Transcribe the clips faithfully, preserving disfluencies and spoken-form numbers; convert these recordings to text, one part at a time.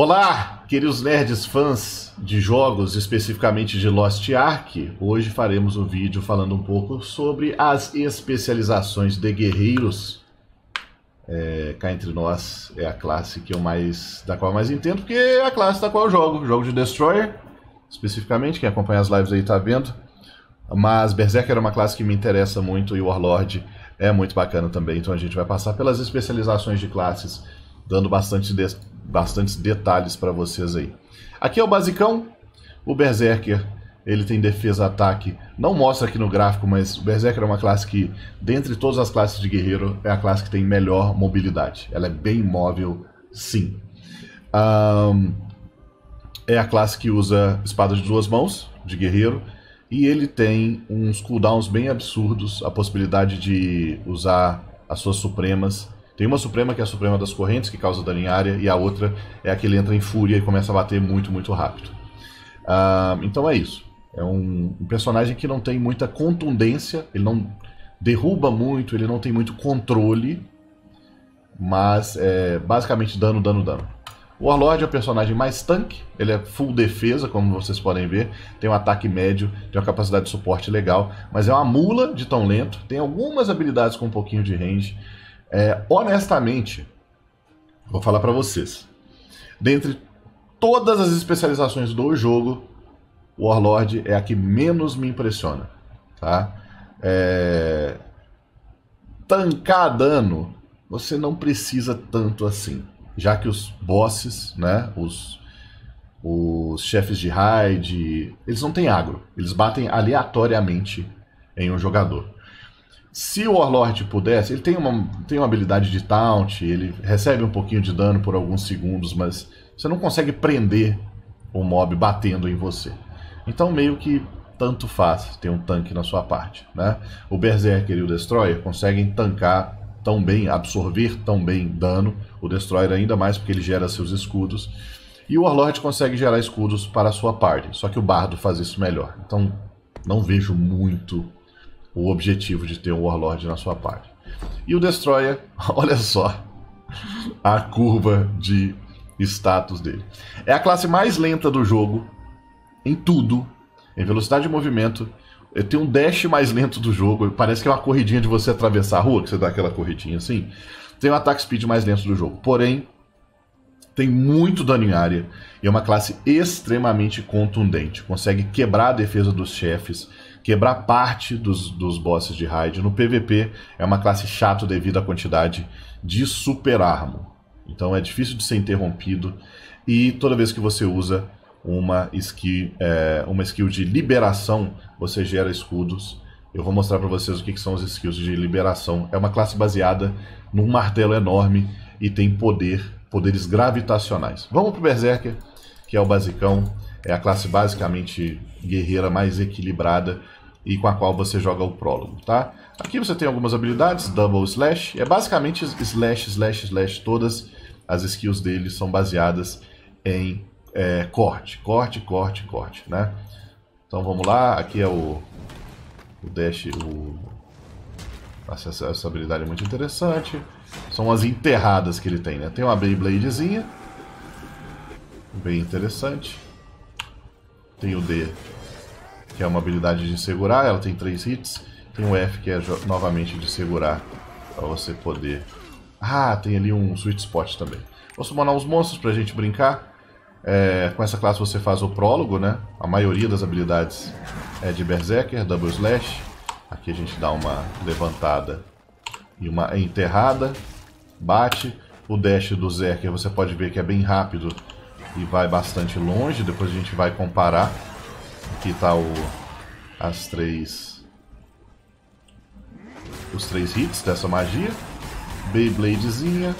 Olá, queridos nerds fãs de jogos, especificamente de Lost Ark. Hoje faremos um vídeo falando um pouco sobre as especializações de guerreiros. É, cá entre nós é a classe que eu mais, da qual eu mais entendo, porque é a classe da qual eu jogo. Jogo de Destroyer, especificamente, quem acompanha as lives aí tá vendo. Mas Berserker é uma classe que me interessa muito e o Warlord é muito bacana também. Então a gente vai passar pelas especializações de classes, dando bastante de... bastantes detalhes para vocês aí. Aqui é o basicão. O Berserker, ele tem defesa, ataque. Não mostra aqui no gráfico, mas o Berserker é uma classe que, dentre todas as classes de guerreiro, é a classe que tem melhor mobilidade. Ela é bem móvel, sim. Um, é a classe que usa espada de duas mãos, de guerreiro. E ele tem uns cooldowns bem absurdos. A possibilidade de usar as suas supremas. Tem uma suprema que é a suprema das correntes, que causa dano em área, e a outra é a que ele entra em fúria e começa a bater muito, muito rápido. Uh, então é isso. É um, um personagem que não tem muita contundência, ele não derruba muito, ele não tem muito controle, mas é basicamente dano, dano, dano. O Warlord é o personagem mais tanque, ele é full defesa, como vocês podem ver, tem um ataque médio, tem uma capacidade de suporte legal, mas é uma mula de tão lento, tem algumas habilidades com um pouquinho de range. É, honestamente, vou falar pra vocês, dentre todas as especializações do jogo, o Warlord é a que menos me impressiona, tá? É... Tancar dano, você não precisa tanto assim, já que os bosses, né, os, os chefes de raid, eles não têm agro, eles batem aleatoriamente em um jogador. Se o Warlord pudesse, ele tem uma, tem uma habilidade de taunt, ele recebe um pouquinho de dano por alguns segundos, mas você não consegue prender o mob batendo em você. Então meio que tanto faz ter um tanque na sua parte, né? O Berserker e o Destroyer conseguem tancar tão bem, absorver tão bem dano, o Destroyer ainda mais porque ele gera seus escudos, e o Warlord consegue gerar escudos para a sua party, só que o Bardo faz isso melhor. Então não vejo muito o objetivo de ter um Warlord na sua parte. E o Destroyer, olha só a curva de status dele. É a classe mais lenta do jogo, em tudo, em velocidade de movimento. Tem um dash mais lento do jogo, parece que é uma corridinha de você atravessar a rua, que você dá aquela corridinha assim. Tem um attack speed mais lento do jogo, porém, tem muito dano em área. E é uma classe extremamente contundente, consegue quebrar a defesa dos chefes, quebrar parte dos, dos bosses de raid. No P V P é uma classe chata devido à quantidade de super armo. Então é difícil de ser interrompido. E toda vez que você usa uma skill, é, uma skill de liberação, você gera escudos. Eu vou mostrar para vocês o que, que são as skills de liberação. É uma classe baseada num martelo enorme e tem poder, poderes gravitacionais. Vamos para o Berserker, que é o basicão. É a classe basicamente guerreira mais equilibrada e com a qual você joga o prólogo, tá? Aqui você tem algumas habilidades, Double Slash, é basicamente Slash, Slash, Slash, todas as skills dele são baseadas em é, corte, corte, corte, corte, né? Então vamos lá, aqui é o, o Dash, o... Essa, essa habilidade é muito interessante, são as enterradas que ele tem, né? Tem uma Beybladezinha, bem interessante. Tem o D, que é uma habilidade de segurar, ela tem três hits. Tem o F, que é novamente de segurar, para você poder... Ah, tem ali um sweet spot também. Vou summonar uns monstros pra gente brincar. É, com essa classe você faz o prólogo, né? A maioria das habilidades é de Berserker, Double Slash. Aqui a gente dá uma levantada e uma enterrada. Bate. O dash do Berserker você pode ver que é bem rápido e vai bastante longe, depois a gente vai comparar. Aqui tá o, as três, os três hits dessa magia. Beybladezinha,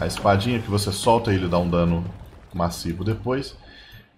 a espadinha que você solta e ele dá um dano massivo depois.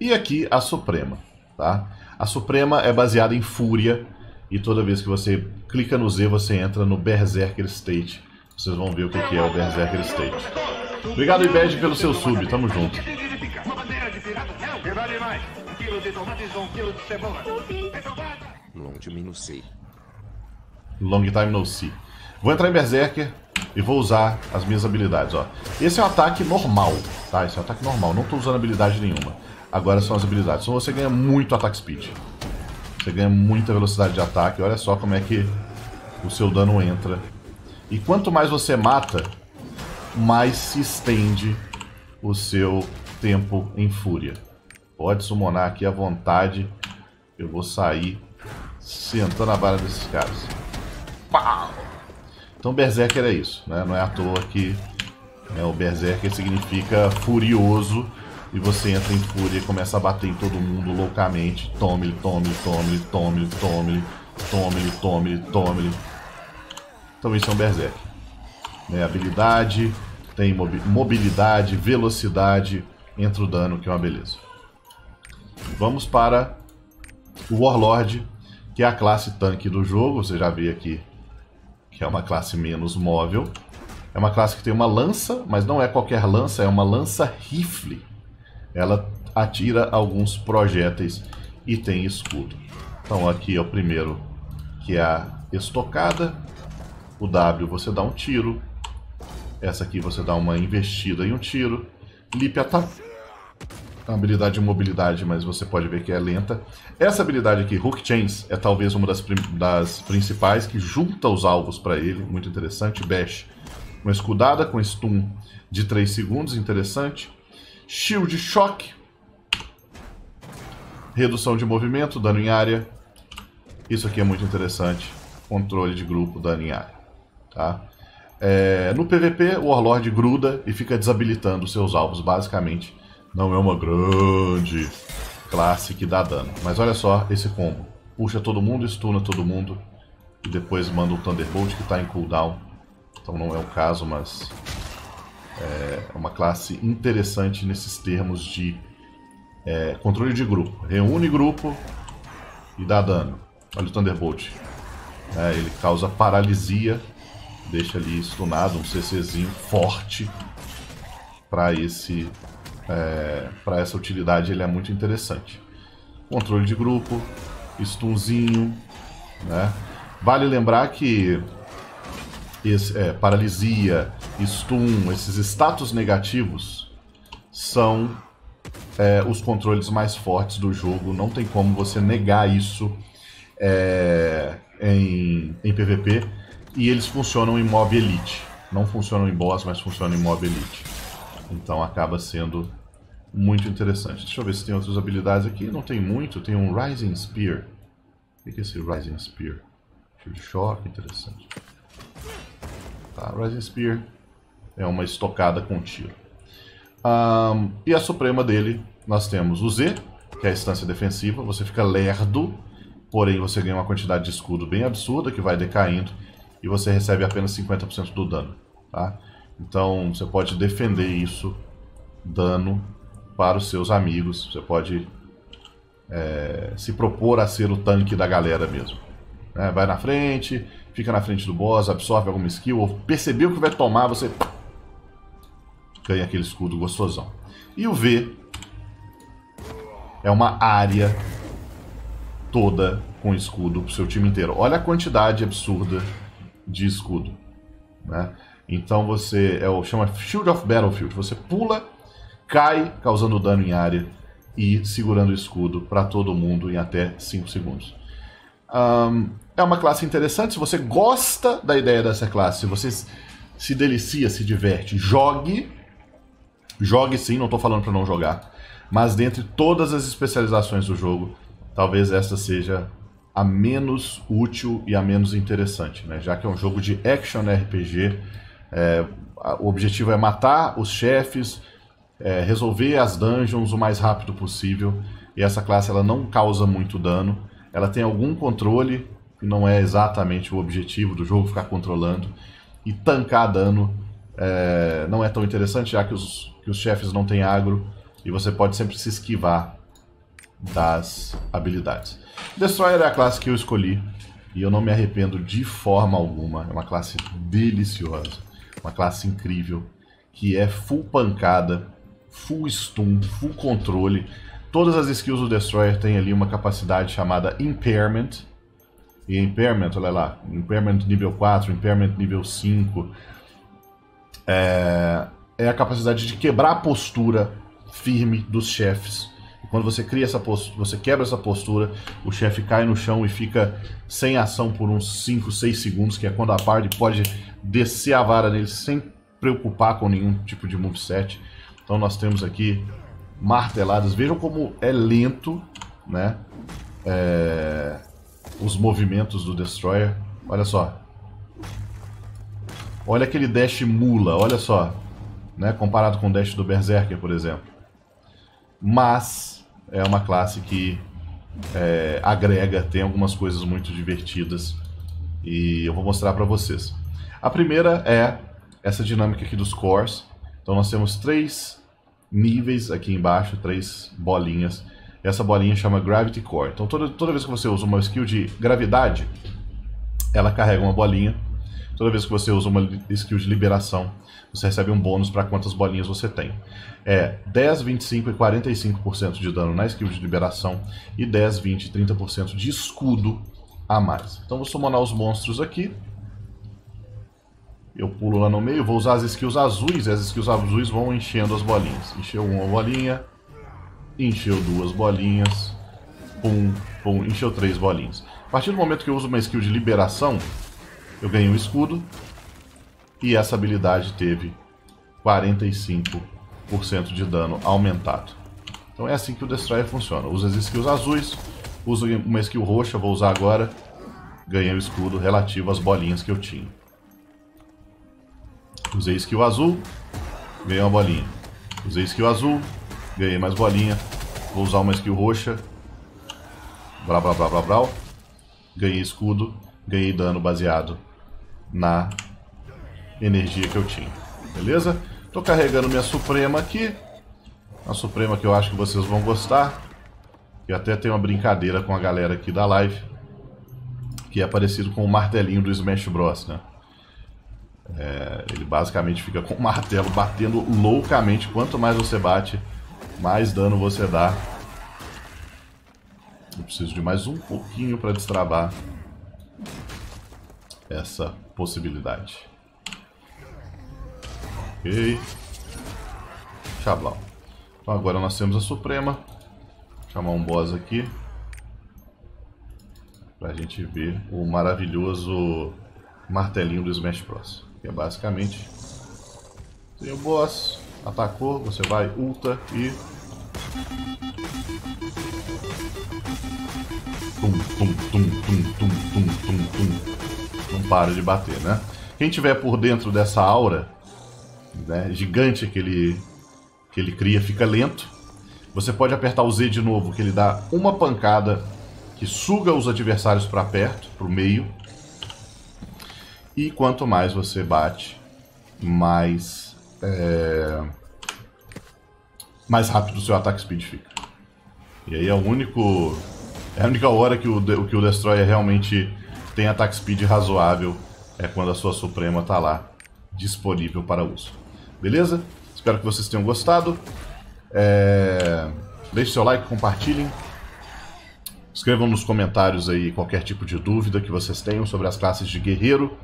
E aqui a suprema, tá? A suprema é baseada em fúria e toda vez que você clica no Z você entra no Berserker State. Vocês vão ver o que é o Berserker State. Obrigado, Ibed, pelo seu sub, tamo junto. Long time no see. Long time no see. Vou entrar em Berserker e vou usar as minhas habilidades, ó. Esse é um ataque normal, tá? Esse é um ataque normal, não tô usando habilidade nenhuma. Agora são as habilidades, então você ganha muito ataque speed. Você ganha muita velocidade de ataque, olha só como é que o seu dano entra. E quanto mais você mata, mais se estende o seu tempo em fúria. Pode summonar aqui à vontade, eu vou sair sentando a vara desses caras. Pau! Então Berserker é isso, né? Não é à toa que, né, o Berserker significa furioso. E você entra em fúria e começa a bater em todo mundo loucamente. Tome-lhe, tome-lhe, tome-lhe, tome-lhe, tome-lhe, tome-lhe, tome-lhe, tome-lhe. Então isso é um Berserker, né? Habilidade, tem mobilidade, velocidade, entra o dano, que é uma beleza. Vamos para o Warlord, que é a classe tanque do jogo. Você já vê aqui que é uma classe menos móvel. É uma classe que tem uma lança, mas não é qualquer lança, é uma lança rifle. Ela atira alguns projéteis e tem escudo. Então aqui é o primeiro, que é a estocada. O W você dá um tiro. Essa aqui você dá uma investida e um tiro. Leap Attack, a habilidade de mobilidade, mas você pode ver que é lenta. Essa habilidade aqui, Hook Chains, é talvez uma das, das principais, que junta os alvos para ele. Muito interessante. Bash, uma escudada com stun de três segundos, interessante. Shield Shock, redução de movimento, dano em área. Isso aqui é muito interessante. Controle de grupo, dano em área. Tá? É, no P V P, o Warlord gruda e fica desabilitando os seus alvos, basicamente. Não é uma grande classe que dá dano. Mas olha só esse combo. Puxa todo mundo, estuna todo mundo. E depois manda o Thunderbolt, que está em cooldown. Então não é o caso, mas... é uma classe interessante nesses termos de é, controle de grupo. Reúne grupo e dá dano. Olha o Thunderbolt. É, ele causa paralisia, deixa ali stunado, um CCzinho forte para esse é, para essa utilidade. Ele é muito interessante. Controle de grupo, stunzinho, né? Vale lembrar que Esse, é, paralisia, stun, esses status negativos são é, os controles mais fortes do jogo. Não tem como você negar isso é, em, em P V P. E eles funcionam em mob elite. Não funcionam em boss, mas funcionam em mob elite. Então acaba sendo muito interessante. Deixa eu ver se tem outras habilidades aqui. Não tem muito. Tem um Rising Spear. O que é esse Rising Spear? Shield Shock, interessante. Tá, Rising Spear é uma estocada com tiro. Um, e a suprema dele, nós temos o Z, que é a instância defensiva. Você fica lerdo, porém você ganha uma quantidade de escudo bem absurda, que vai decaindo, e você recebe apenas cinquenta por cento do dano. Tá? Então você pode defender isso, dano, para os seus amigos. Você pode é, se propor a ser o tanque da galera mesmo. É, vai na frente, fica na frente do boss, absorve alguma skill, ou percebeu que vai tomar, você ganha aquele escudo gostosão. E o V é uma área toda com escudo pro seu time inteiro. Olha a quantidade absurda de escudo, né? Então você é o chama Shield of Battlefield. Você pula, cai, causando dano em área e segurando o escudo para todo mundo em até cinco segundos. Um, é uma classe interessante. Se você gosta da ideia dessa classe, se você se delicia, se diverte, jogue. Jogue sim, não estou falando para não jogar. Mas dentre todas as especializações do jogo, talvez esta seja a menos útil e a menos interessante, né? Já que é um jogo de action R P G, é, o objetivo é matar os chefes, é, resolver as dungeons o mais rápido possível. E essa classe ela não causa muito dano. Ela tem algum controle, que não é exatamente o objetivo do jogo, ficar controlando. E tancar dano é, não é tão interessante, já que os, que os chefes não têm agro. E você pode sempre se esquivar das habilidades. Destroyer é a classe que eu escolhi. E eu não me arrependo de forma alguma. É uma classe deliciosa. Uma classe incrível. Que é full pancada, full stun, full controle. Todas as skills do Destroyer tem ali uma capacidade chamada Impairment. E Impairment, olha lá, Impairment nível quatro, Impairment nível cinco, é, é a capacidade de quebrar a postura firme dos chefes. Quando você cria essa postura, você quebra essa postura, o chefe cai no chão e fica sem ação por uns cinco, seis segundos, que é quando a Bard pode descer a vara nele sem preocupar com nenhum tipo de moveset. Então nós temos aqui marteladas. Vejam como é lento, né? É... os movimentos do Destroyer. Olha só. Olha aquele dash mula, olha só. Né? Comparado com o dash do Berserker, por exemplo. Mas é uma classe que é, agrega, tem algumas coisas muito divertidas e eu vou mostrar para vocês. A primeira é essa dinâmica aqui dos cores. Então nós temos três níveis aqui embaixo, três bolinhas. Essa bolinha chama Gravity Core. Então toda, toda vez que você usa uma skill de gravidade, ela carrega uma bolinha. Toda vez que você usa uma skill de liberação, você recebe um bônus para quantas bolinhas você tem. É dez, vinte e cinco e quarenta e cinco por cento de dano na skill de liberação e dez, vinte e trinta por cento de escudo a mais. Então vou summonar os monstros aqui. Eu pulo lá no meio, vou usar as skills azuis e as skills azuis vão enchendo as bolinhas. Encheu uma bolinha, encheu duas bolinhas, pum, pum, encheu três bolinhas. A partir do momento que eu uso uma skill de liberação, eu ganhei um escudo e essa habilidade teve quarenta e cinco por cento de dano aumentado. Então é assim que o Destroyer funciona. Usa as skills azuis, usa uma skill roxa, vou usar agora. Ganhei o escudo relativo às bolinhas que eu tinha. Usei skill azul, ganhei uma bolinha. Usei skill azul, ganhei mais bolinha. Vou usar uma skill roxa. Blá, blá, blá, blá, blá. Ganhei escudo, ganhei dano baseado na energia que eu tinha, beleza? Tô carregando minha Suprema aqui, a Suprema que eu acho que vocês vão gostar, e até tem uma brincadeira com a galera aqui da live, que é parecido com o martelinho do Smash Bros, né? É, ele basicamente fica com o martelo batendo loucamente, quanto mais você bate, mais dano você dá. Eu preciso de mais um pouquinho para destravar essa possibilidade. Ok. Xablau. Então agora nós temos a Suprema. Vou chamar um boss aqui pra gente ver o maravilhoso martelinho do Smash Bros, que é basicamente tem o boss, atacou, você vai, ulta e tum, tum, tum, tum, tum, tum, tum, tum. Não para de bater, né? Quem tiver por dentro dessa aura, né, gigante que ele, que ele cria, fica lento. Você pode apertar o Z de novo, que ele dá uma pancada que suga os adversários para perto, para o meio. E quanto mais você bate, mais, é... mais rápido o seu attack speed fica. E aí é o único... É a única hora que o, que o Destroyer realmente tem ataque speed razoável, é quando a sua Suprema está lá, disponível para uso. Beleza? Espero que vocês tenham gostado. É... Deixe seu like, compartilhem. Escrevam nos comentários aí qualquer tipo de dúvida que vocês tenham sobre as classes de guerreiro.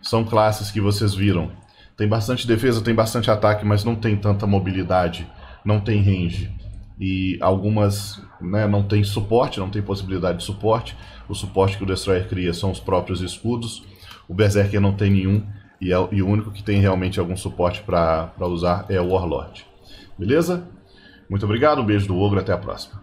São classes que vocês viram. Tem bastante defesa, tem bastante ataque, mas não tem tanta mobilidade, não tem range. E algumas, né, não tem suporte, não tem possibilidade de suporte. O suporte que o Destroyer cria são os próprios escudos. O Berserker não tem nenhum e, é, e o único que tem realmente algum suporte para usar é o Warlord. Beleza? Muito obrigado, um beijo do Ogro, até a próxima.